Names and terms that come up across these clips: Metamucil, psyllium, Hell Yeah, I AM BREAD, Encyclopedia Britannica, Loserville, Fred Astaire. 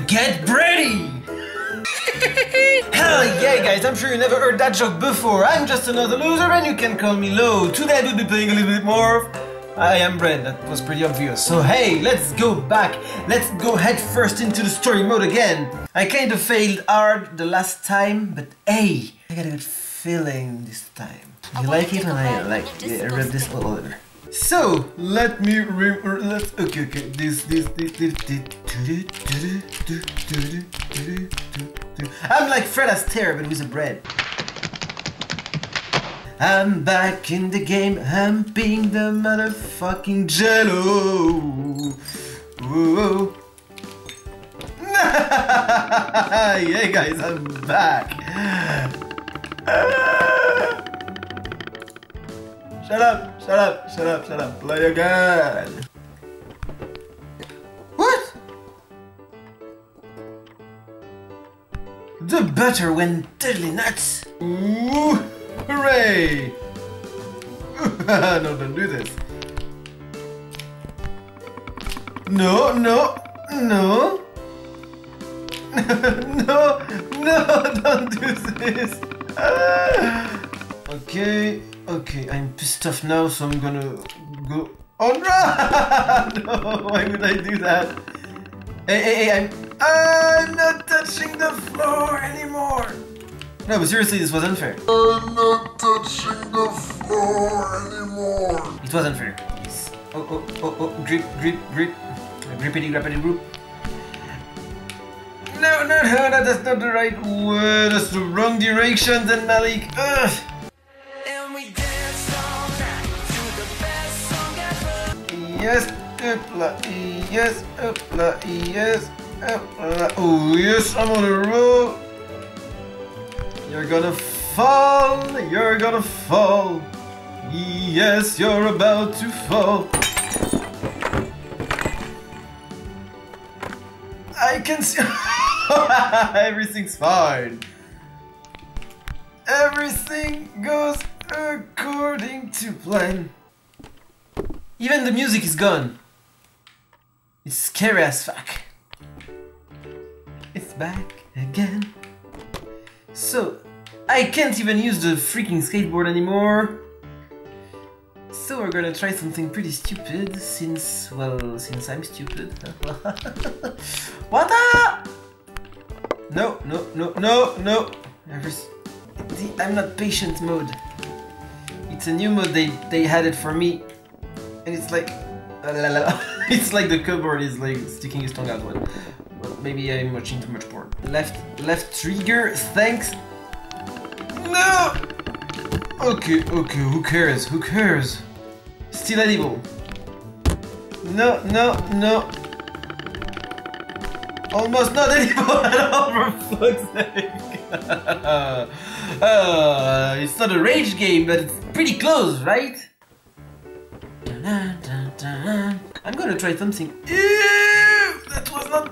Get Bready! Hell yeah, guys, I'm sure you never heard that joke before. I'm just another loser and you can call me Lo. Today we'll be playing a little bit more of I Am Bread. That was pretty obvious. So hey, let's go back. Let's go head first into the story mode again. I kind of failed hard the last time, but hey, I got a good feeling this time. You like it and I like it. Yeah, I read this all over. So let me okay. I'm like Fred Astaire, but with a bread. I'm back in the game, I'm being the motherfucking jello. Whoa. Yeah, guys, I'm back. Shut up, shut up, shut up, shut up. Play again. What? The butter went totally nuts. Ooh. Hooray! No, don't do this. No, no, no. No, no, don't do this. Okay, okay, I'm pissed off now, so I'm gonna go... Oh no! No, why would I do that? Hey, hey, hey, I'm not touching the floor anymore! No, but seriously, this was unfair. I'm not touching the floor anymore. It was unfair. Yes. Oh, oh, oh, oh, grip, grip, grip. Grippity, grappity, grip. No, no, no, that's not the right word. That's the wrong direction, then Malik. Ugh. And we danced all night to the best song ever. Yes, upla, yes, upla, yes, upla. Oh, yes, I'm on a roll. You're gonna fall, you're gonna fall. Yes, you're about to fall. I can see... Everything's fine. Everything goes according to plan. Even the music is gone. It's scary as fuck. It's back again. So, I can't even use the freaking skateboard anymore. So we're gonna try something pretty stupid since, well, since I'm stupid. What the? No, no, no, no, no. I'm not patient mode. It's a new mode, they had it for me. And it's like... It's like the cupboard is like sticking his tongue out one. Maybe I'm watching too much porn. Left trigger, thanks. No! Okay, okay, who cares? Who cares? Still edible. No, no, no. Almost not edible at all, for fuck's sake. It's not a rage game, but it's pretty close, right? I'm gonna try something. Ew, that was not...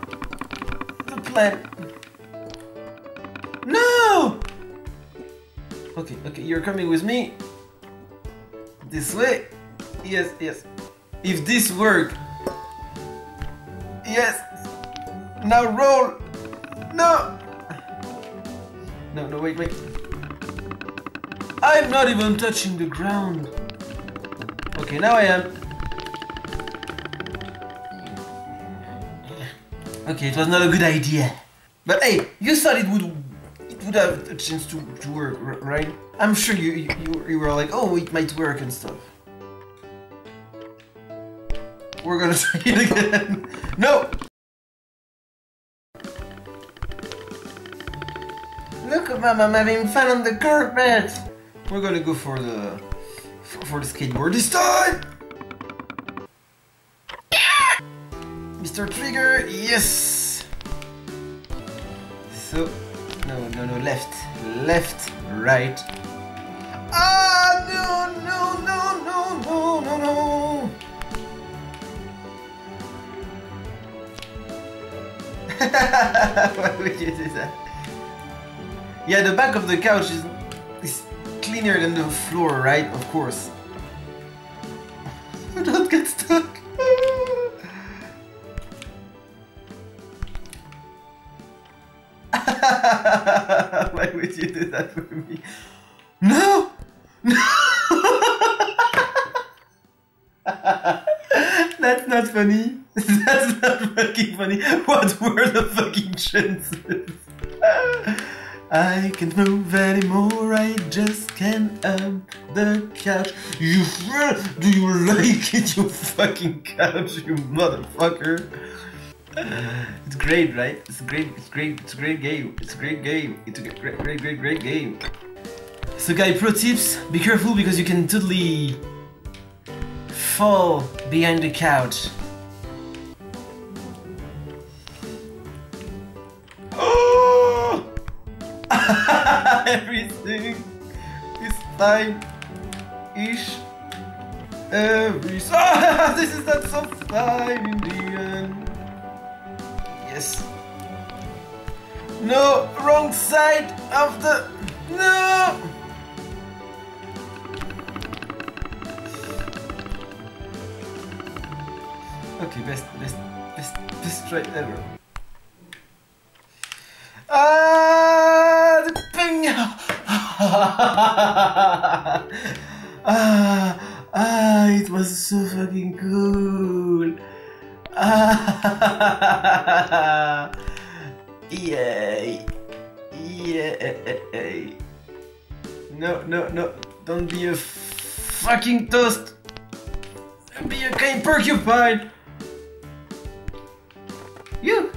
No! Okay, okay, you're coming with me. This way. Yes, yes. If this worked. Yes. Now roll. No! No, no, wait, wait. I'm not even touching the ground. Okay, now I am. Okay, it was not a good idea. But hey, you thought it would have a chance to work, right? I'm sure you were like, oh, it might work and stuff. We're gonna try it again. No! Look, Mom, I'm having fun on the carpet! We're gonna go for the skateboard this time! Mr. Trigger, yes! So, no, no, no, left, left, right. Ah, no, no, no, no, no, no, no! Why would you do that? Yeah, the back of the couch is cleaner than the floor, right? Of course. Don't get stuck! Why would you do that for me? No! No! That's not funny. That's not fucking funny. What were the fucking chances? I can't move anymore, I just can't the couch. You do you like it, you fucking couch, you motherfucker? It's great, right? It's a great game. So guys, pro tips, be careful because you can totally fall behind the couch. Oh! Everything is time-ish. This is not some time in the end. Yes. No, wrong side of the... No! Okay, best try ever. The ping! It was so fucking cool. Yay! Yay! No, no, no! Don't be a fucking toast. Be a kind porcupine. You!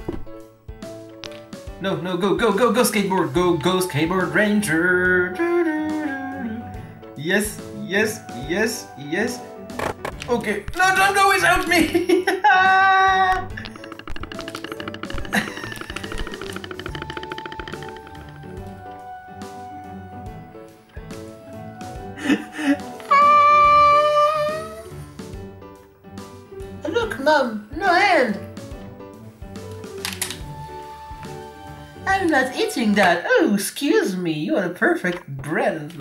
No, no, go skateboard, go skateboard ranger. Yes, yes, yes, yes. Okay, no, don't go without me. Look, Mom, no hand. I'm not eating that. Oh, excuse me. You are the perfect bread.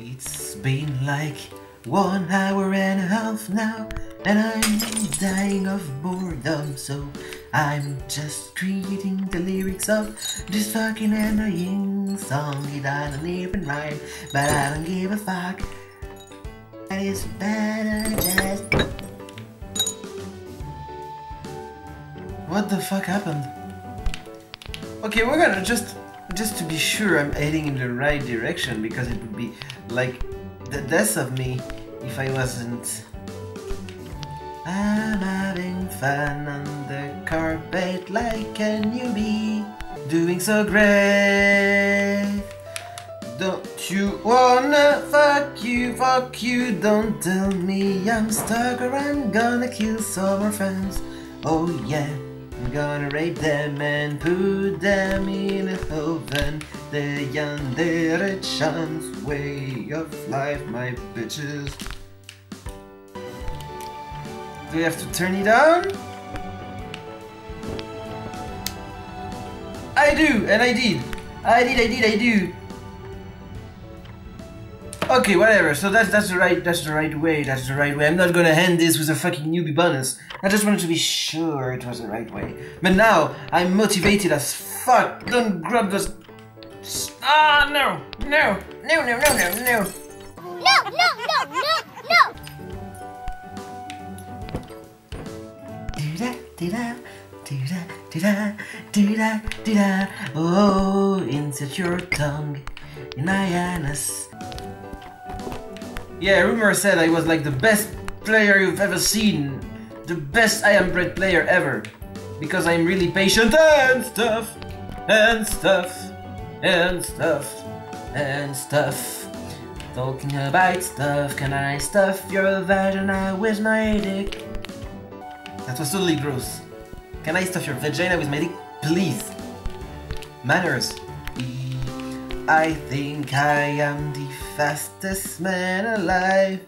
It's been like 1 hour and a half now, and I'm dying of boredom, so I'm just reading the lyrics of this fucking annoying song. It doesn't even rhyme, but I don't give a fuck. It's better just... What the fuck happened? Okay, we're gonna just to be sure I'm heading in the right direction, because it would be like the death of me if I wasn't. I'm having fun on the carpet like a newbie, doing so great. Don't you wanna fuck you, don't tell me I'm stuck or I'm gonna kill some more friends. Oh yeah, I'm gonna rape them and put them in a oven. The underachievers' way of life, my bitches. Do we have to turn it down? I do, and I did. I do. Okay, whatever. So that's the right way. I'm not gonna end this with a fucking newbie bonus. I just wanted to be sure it was the right way. But now I'm motivated as fuck. Don't grab those. Ah no. Oh, insert your tongue in my anus. Yeah, rumor said I was like the best player you've ever seen. The best I Am Bread player ever. Because I'm really patient and stuff. And stuff. Talking about stuff, can I stuff your vagina with my dick? That was totally gross. Can I stuff your vagina with my dick? Please. Manners. I think I am the fastest man alive.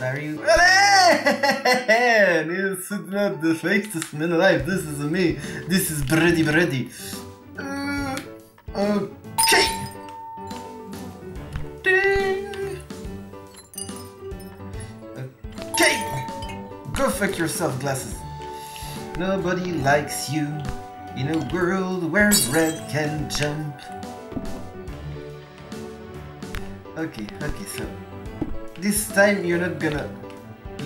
Are you? It's not the fastest man alive. This is me. This is Bready. Okay. Ding. Okay. Go fuck yourself, glasses. Nobody likes you. in a world where bread can jump. Okay, so this time you're not gonna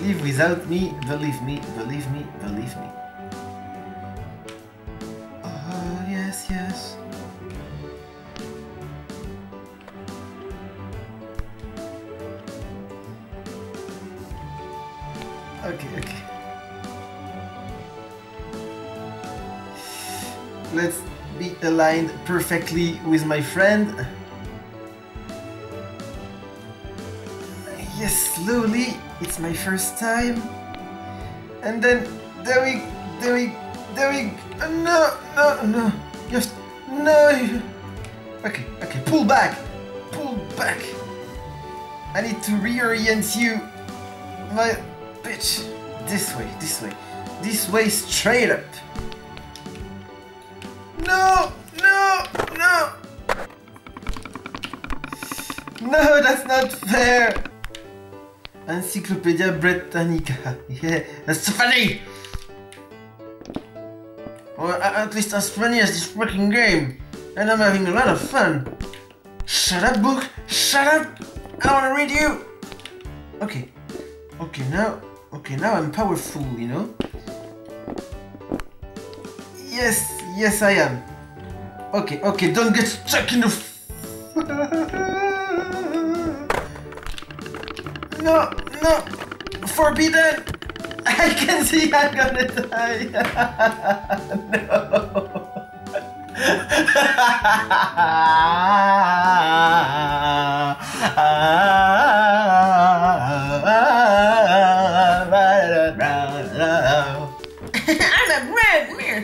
live without me, believe me. Oh, yes. Okay. Let's be aligned perfectly with my friend. Yes, slowly. It's my first time. And then there we. No. Just no. Okay. Pull back. I need to reorient you, my bitch. This way. Straight up. No. No, that's not fair. Encyclopedia Britannica. Yeah, that's so funny! Or at least as funny as this freaking game. And I'm having a lot of fun. Shut up, book! Shut up! I wanna read you! Okay, now I'm powerful, you know? Yes I am. Okay, don't get stuck in the... No! Forbidden! I can see I'm gonna die! No! I'm a bread mirror!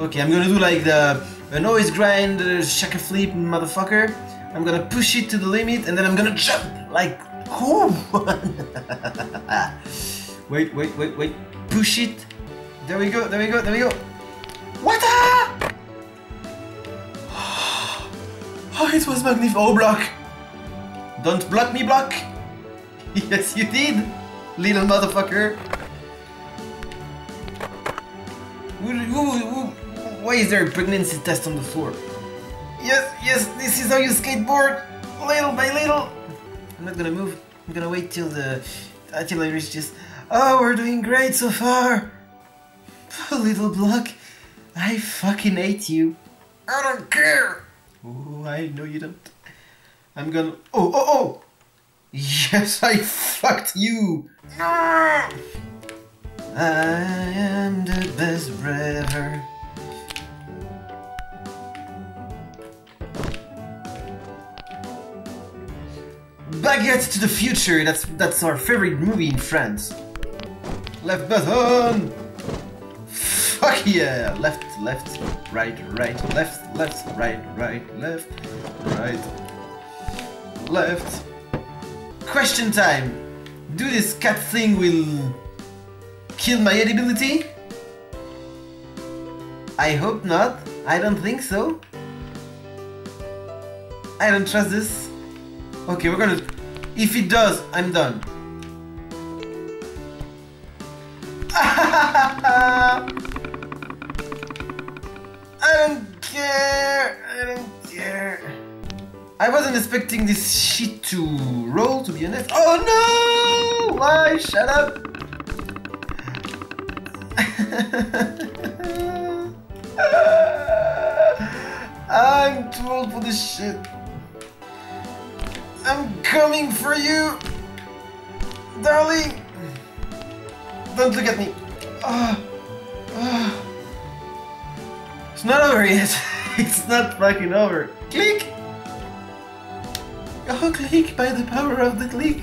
Okay, I'm gonna do like the noise grind, shaka flip motherfucker. I'm gonna push it to the limit and then I'm gonna jump like... wait, push it. There we go. What the? Oh, it was magnificent. Oh, block. Don't block me, block. Yes, you did, little motherfucker. Ooh. Why is there a pregnancy test on the floor? Yes, this is how you skateboard, little by little. I'm not gonna move. I'm gonna wait till I reach this. Oh, we're doing great so far. Oh, little block, I fucking hate you. I don't care. Oh, I know you don't. I'm gonna. Oh. Yes, I fucked you. No. I am the best bread ever. Baguette to the Future, that's our favorite movie in France. Left button! Fuck yeah! Left, right, left, right, left, right, left. Question time! Do this cat thing will kill my edibility? I hope not. I don't think so. I don't trust this. Okay, we're gonna... If it does, I'm done. I don't care. I wasn't expecting this shit to roll, to be honest. Oh no! Why? Shut up! I'm too old for this shit. I'm coming for you, darling. Don't look at me. It's not over yet. It's not fucking over. Click. Oh, click by the power of the click.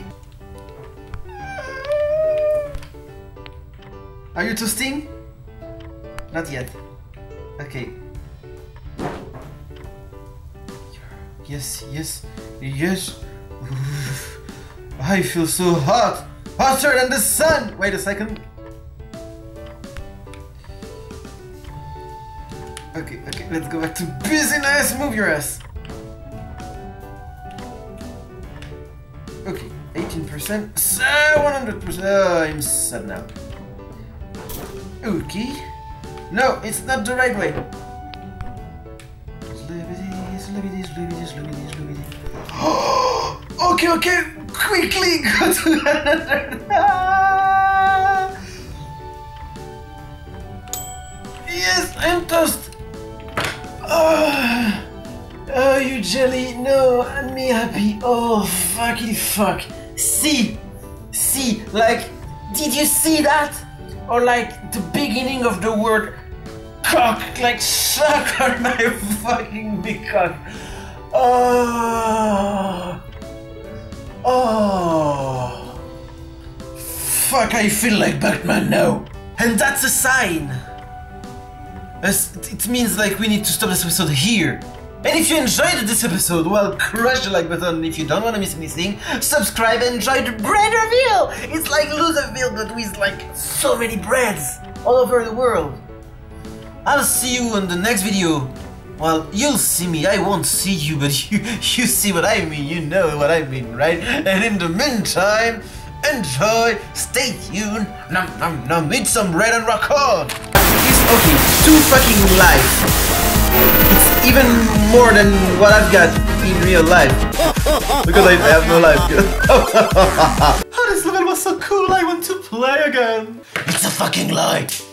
Are you toasting? Not yet. Okay. Yes. I feel so hot! Hotter than the sun! Wait a second. Okay, let's go back to business! Move your ass! Okay, 18%. So 100%. I'm sad now. Okay. No, it's not the right way. Okay, quickly go to another. Yes, I'm toast. Oh, you jelly. No, and me happy. Oh, fucky fuck. See, like, did you see that? Or like the beginning of the word cock, like suck on my fucking big cock. Oh, fuck, I feel like Batman now. And that's a sign. It means like we need to stop this episode here. And if you enjoyed this episode, well, crush the like button. If you don't want to miss anything, subscribe and enjoy the bread reveal. It's like Loserville, but with like so many breads all over the world. I'll see you on the next video. Well, you'll see me, I won't see you, but you see what I mean, you know what I mean, right? And in the meantime, enjoy, stay tuned, nom nom nom, eat some bread and rock on! It's okay, too fucking life. It's even more than what I've got in real life. Because I have no life. Oh, this level was so cool, I want to play again. It's a fucking lie.